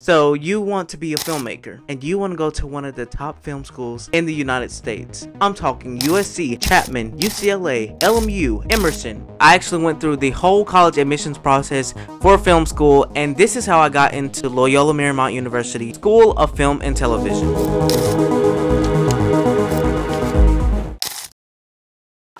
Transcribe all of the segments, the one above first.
So you want to be a filmmaker and you want to go to one of the top film schools in the United States. I'm talking USC, Chapman, UCLA, LMU, Emerson. I actually went through the whole college admissions process for film school, and this is how I got into Loyola Marymount University School of Film and Television.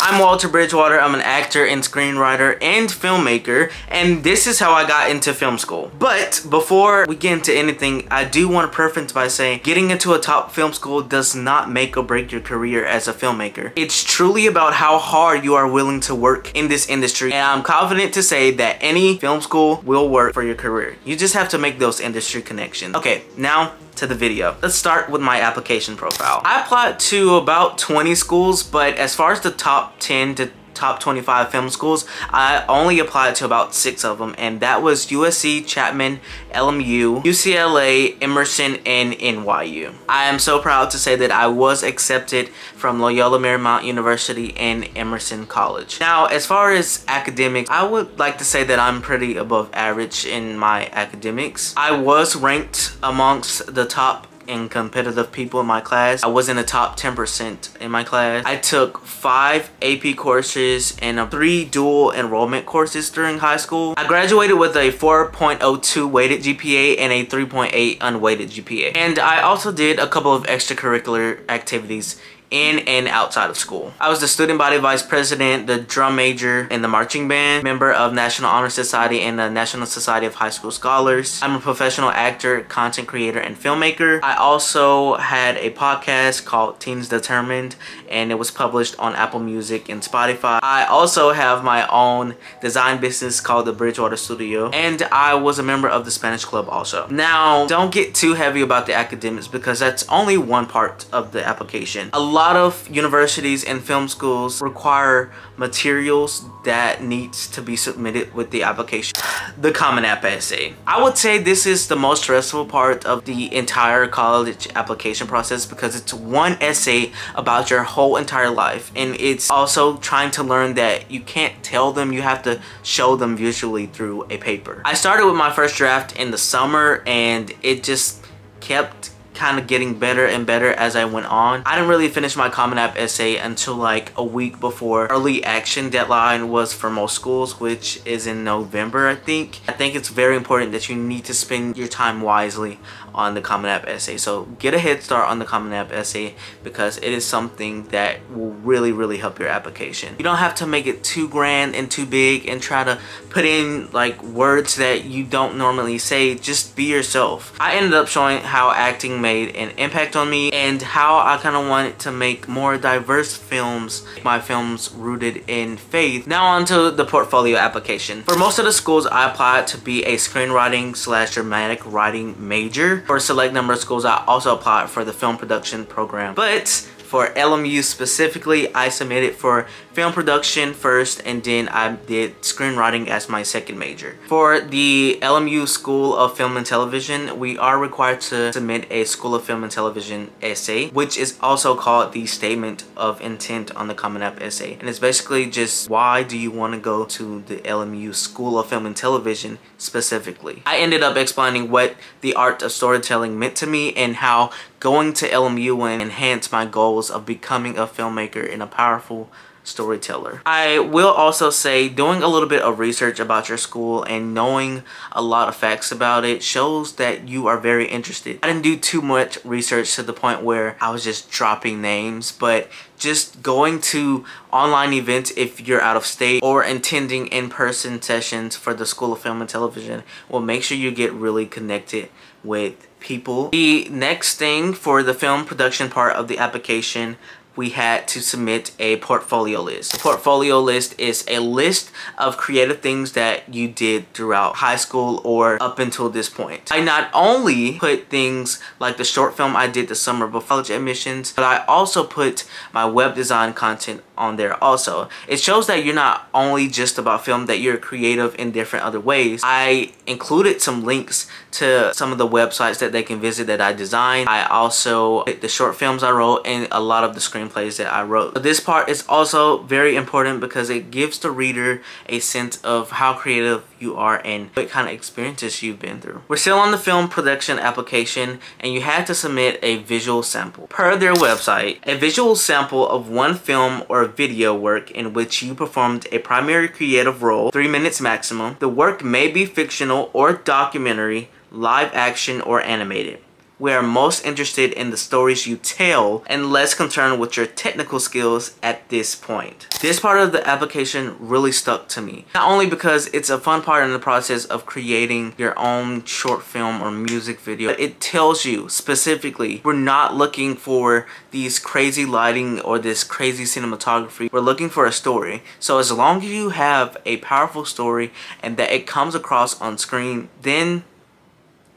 I'm Walter Bridgewater. I'm an actor and screenwriter and filmmaker, and this is how I got into film school. But before we get into anything, I do want to preface by saying getting into a top film school does not make or break your career as a filmmaker. It's truly about how hard you are willing to work in this industry, and I'm confident to say that any film school will work for your career. You just have to make those industry connections. Okay, now to the video. Let's start with my application profile. I applied to about 20 schools, but as far as the top 10 to top 25 film schools, I only applied to about 6 of them, and that was USC, Chapman, LMU, UCLA, Emerson, and NYU. I am so proud to say that I was accepted from Loyola Marymount University and Emerson College. Now, as far as academics, I would like to say that I'm pretty above average in my academics. I was ranked amongst the top and competitive people in my class. I was in the top 10% in my class. I took 5 AP courses and 3 dual enrollment courses during high school. I graduated with a 4.02 weighted GPA and a 3.8 unweighted GPA. And I also did a couple of extracurricular activities in and outside of school. I was the student body vice president, the drum major, and the marching band, member of National Honor Society and the National Society of High School Scholars. I'm a professional actor, content creator, and filmmaker. I also had a podcast called Teens Determined, and it was published on Apple Music and Spotify. I also have my own design business called the Bridgewater Studio, and I was a member of the Spanish Club also. Now, don't get too heavy about the academics because that's only one part of the application. A lot of universities and film schools require materials that needs to be submitted with the application. The Common App essay. I would say this is the most stressful part of the entire college application process because it's one essay about your whole entire life, and it's also trying to learn that you can't tell them, you have to show them visually through a paper. I started with my first draft in the summer, and it just kept kind of getting better and better as I went on. I didn't really finish my Common App essay until like a week before early action deadline was for most schools, which is in November, I think. I think it's very important that you need to spend your time wisely on the Common App essay. So get a head start on the Common App essay because it is something that will really help your application. You don't have to make it too grand and too big and try to put in like words that you don't normally say. Just be yourself. I ended up showing how acting made an impact on me and how I kind of wanted to make more diverse films, my films rooted in faith. Now onto the portfolio application. For most of the schools, I applied to be a screenwriting / dramatic writing major. For a select number of schools, I also applied for the film production program, but for LMU specifically, I submitted for film production first, and then I did screenwriting as my second major. For the LMU School of Film and Television, we are required to submit a School of Film and Television essay, which is also called the Statement of Intent on the Common App essay. And it's basically just, why do you want to go to the LMU School of Film and Television specifically? I ended up explaining what the art of storytelling meant to me and how going to LMU will enhance my goals of becoming a filmmaker and a powerful storyteller. I will also say doing a little bit of research about your school and knowing a lot of facts about it shows that you are very interested. I didn't do too much research to the point where I was just dropping names, but just going to online events if you're out of state or attending in-person sessions for the School of Film and Television will make sure you get really connected with people. The next thing for the film production part of the application, we had to submit a portfolio list. The portfolio list is a list of creative things that you did throughout high school or up until this point. I not only put things like the short film I did the summer before college admissions, but I also put my web design content on there also. It shows that you're not only just about film, that you're creative in different other ways. I included some links to some of the websites that they can visit that I designed. I also put the short films I wrote and a lot of the screenplays and plays that I wrote. So this part is also very important because it gives the reader a sense of how creative you are and what kind of experiences you've been through. We're still on the film production application, and you had to submit a visual sample. Per their website, a visual sample of one film or video work in which you performed a primary creative role, 3 minutes maximum. The work may be fictional or documentary, live action, or animated. We are most interested in the stories you tell and less concerned with your technical skills at this point. This part of the application really stuck to me. Not only because it's a fun part in the process of creating your own short film or music video, but it tells you specifically we're not looking for these crazy lighting or this crazy cinematography. We're looking for a story. So as long as you have a powerful story and that it comes across on screen, then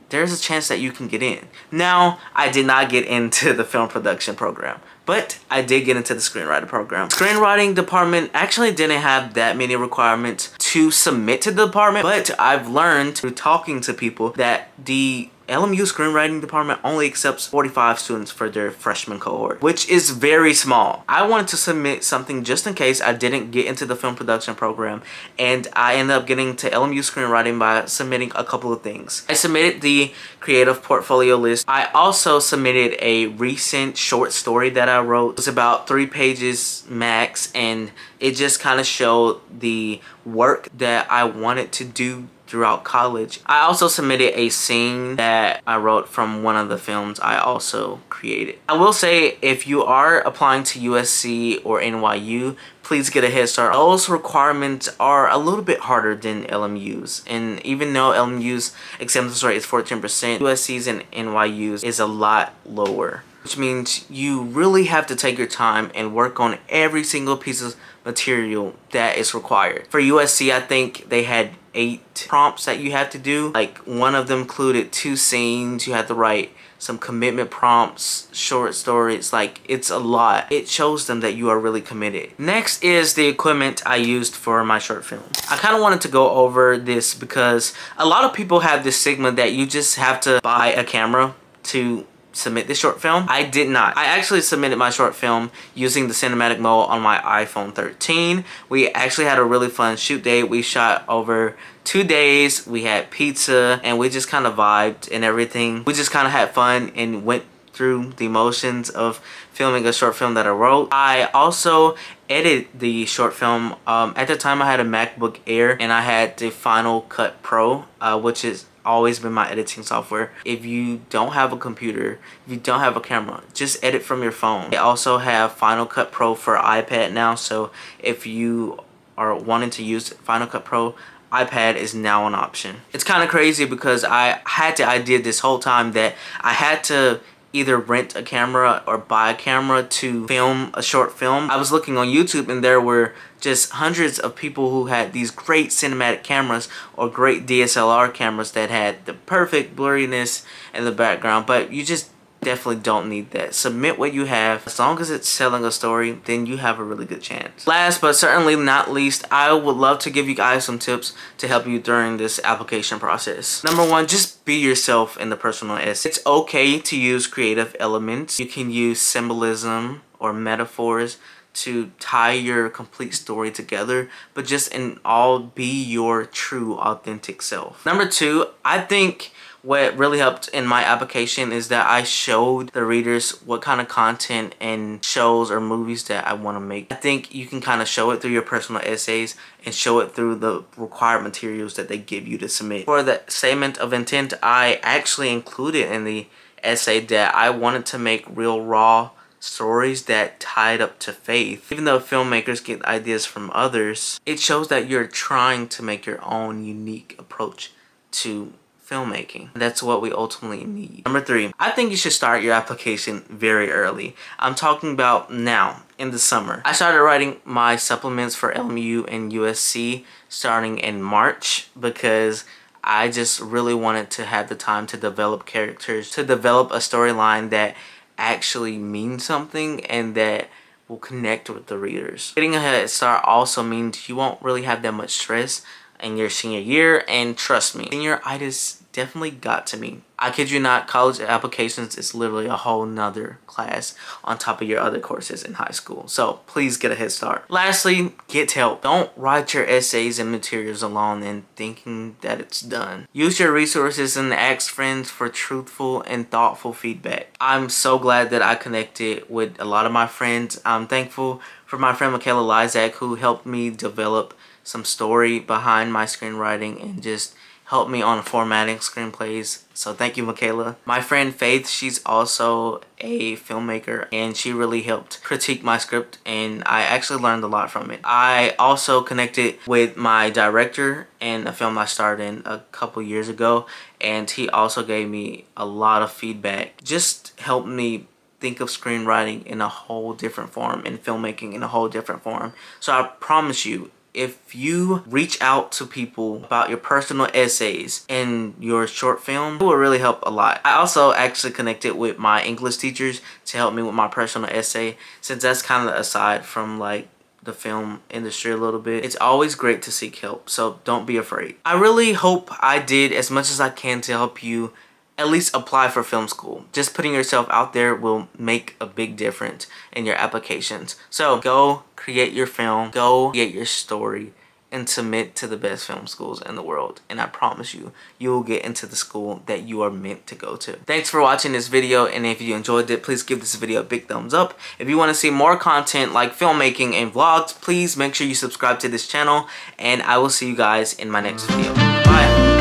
there's a chance that you can get in. Now, I did not get into the film production program, but I did get into the screenwriter program. Screenwriting department actually didn't have that many requirements to submit to the department, but I've learned through talking to people that the LMU screenwriting department only accepts 45 students for their freshman cohort, which is very small. I wanted to submit something just in case I didn't get into the film production program, and I ended up getting to LMU screenwriting by submitting a couple of things. I submitted the creative portfolio list. I also submitted a recent short story that I wrote. It's about 3 pages max, and it just kind of showed the work that I wanted to do throughout college. I also submitted a scene that I wrote from one of the films I also created. I will say, if you are applying to USC or NYU, please get a head start. Those requirements are a little bit harder than LMU's, and even though LMU's acceptance rate is 14%, USC's and NYU's is a lot lower, which means you really have to take your time and work on every single piece of material that is required. For USC, I think they had 8 prompts that you have to do. Like, one of them included 2 scenes. You had to write some commitment prompts, short stories. Like, it's a lot. It shows them that you are really committed. Next is the equipment I used for my short film. I kind of wanted to go over this because a lot of people have this stigma that you just have to buy a camera to submit this short film. I did not. I actually submitted my short film using the cinematic mode on my iPhone 13. We actually had a really fun shoot day. We shot over 2 days. We had pizza and we just kind of vibed and everything. We just kind of had fun and went through the motions of filming a short film that I wrote. I also edited the short film. At the time I had a MacBook Air and I had the Final Cut Pro, which is always been my editing software. If you don't have a computer, if you don't have a camera, just edit from your phone. They also have Final Cut Pro for iPad now, so if you are wanting to use Final Cut Pro, iPad is now an option. It's kind of crazy because I had the idea this whole time that I had to either rent a camera or buy a camera to film a short film. I was looking on YouTube and there were just hundreds of people who had these great cinematic cameras or great DSLR cameras that had the perfect blurriness in the background, but you just definitely don't need that. Submit what you have. As long as it's selling a story, then you have a really good chance. Last but certainly not least, I would love to give you guys some tips to help you during this application process. Number 1, just be yourself in the personal essay. It's okay to use creative elements. You can use symbolism or metaphors to tie your complete story together, but just in all, be your true authentic self. Number 2, I think what really helped in my application is that I showed the readers what kind of content and shows or movies that I want to make. I think you can kind of show it through your personal essays and show it through the required materials that they give you to submit. For the statement of intent, I actually included in the essay that I wanted to make real raw stories that tied up to faith. Even though filmmakers get ideas from others, it shows that you're trying to make your own unique approach to filmmaking. That's what we ultimately need. Number 3, I think you should start your application very early. I'm talking about now, in the summer. I started writing my supplements for LMU and USC starting in March because I just really wanted to have the time to develop characters, to develop a storyline that actually means something and that will connect with the readers. Getting a head start also means you won't really have that much stress in your senior year, and trust me, senioritis definitely got to me. I kid you not, college applications is literally a whole nother class on top of your other courses in high school. So please get a head start. Lastly, get help. Don't write your essays and materials alone and thinking that it's done. Use your resources and ask friends for truthful and thoughtful feedback. I'm so glad that I connected with a lot of my friends. I'm thankful for my friend Michaela Lysak, who helped me develop some story behind my screenwriting and just helped me on formatting screenplays. So thank you, Michaela. My friend Faith, she's also a filmmaker, and she really helped critique my script, and I actually learned a lot from it. I also connected with my director in a film I starred in a couple years ago, and he also gave me a lot of feedback. Just helped me think of screenwriting in a whole different form and filmmaking in a whole different form. So I promise you, if you reach out to people about your personal essays and your short film, it will really help a lot. I also actually connected with my English teachers to help me with my personal essay, since that's kind of aside from like the film industry a little bit. It's always great to seek help, so don't be afraid. I really hope I did as much as I can to help you at least apply for film school. Just putting yourself out there will make a big difference in your applications. So go create your film, go create your story, and submit to the best film schools in the world. And I promise you, you'll get into the school that you are meant to go to. Thanks for watching this video, and if you enjoyed it, please give this video a big thumbs up. If you want to see more content like filmmaking and vlogs, please make sure you subscribe to this channel, and I will see you guys in my next video. Bye.